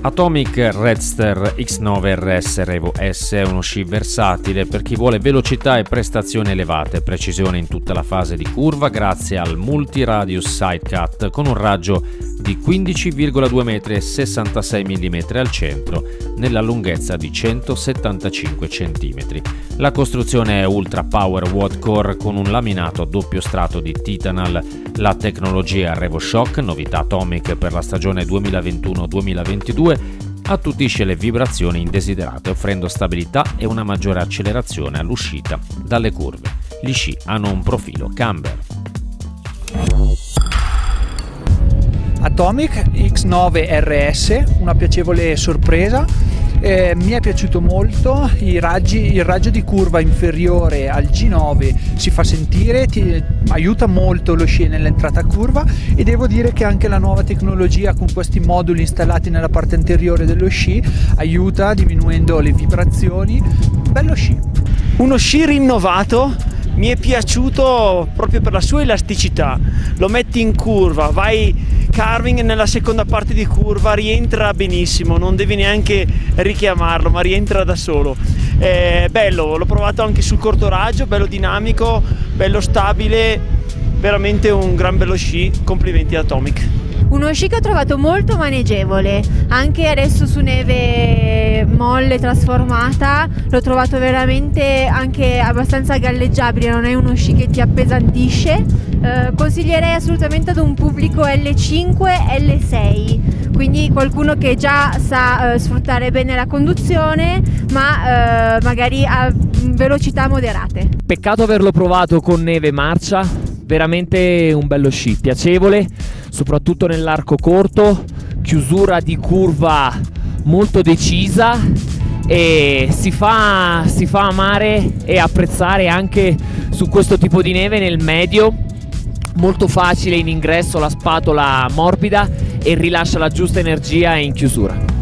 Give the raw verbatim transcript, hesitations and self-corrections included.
Atomic Redster X nove R S Revo S è uno sci versatile per chi vuole velocità e prestazioni elevate, precisione in tutta la fase di curva grazie al Multi-Radius Sidecut con un raggio di quindici virgola due metri e sessantasei millimetri al centro, nella lunghezza di centosettantacinque centimetri. La costruzione è Ultra Power Watt Core con un laminato a doppio strato di Titanal. La tecnologia RevoShock, novità Atomic per la stagione duemilaventuno duemilaventidue, attutisce le vibrazioni indesiderate offrendo stabilità e una maggiore accelerazione all'uscita dalle curve. Gli sci hanno un profilo camber. Atomic X nove R S, una piacevole sorpresa. Eh, mi è piaciuto molto, i raggi, il raggio di curva inferiore al G nove si fa sentire, ti aiuta molto lo sci nell'entrata a curva, e devo dire che anche la nuova tecnologia con questi moduli installati nella parte anteriore dello sci aiuta diminuendo le vibrazioni. Bello sci. Uno sci rinnovato. Mi è piaciuto proprio per la sua elasticità, lo metti in curva, vai carving nella seconda parte di curva, rientra benissimo, non devi neanche richiamarlo, ma rientra da solo. È bello, l'ho provato anche sul corto raggio, bello dinamico, bello stabile, veramente un gran bello sci, complimenti Atomic. Uno sci che ho trovato molto maneggevole, anche adesso su neve molle trasformata l'ho trovato veramente anche abbastanza galleggiabile, non è uno sci che ti appesantisce. Eh, consiglierei assolutamente ad un pubblico L cinque L sei, quindi qualcuno che già sa eh, sfruttare bene la conduzione, ma eh, magari a velocità moderate. Peccato averlo provato con neve e marcia, veramente un bello sci, piacevole soprattutto nell'arco corto, chiusura di curva molto decisa, e si fa, si fa amare e apprezzare anche su questo tipo di neve nel medio, molto facile in ingresso, la spatola morbida e rilascia la giusta energia in chiusura.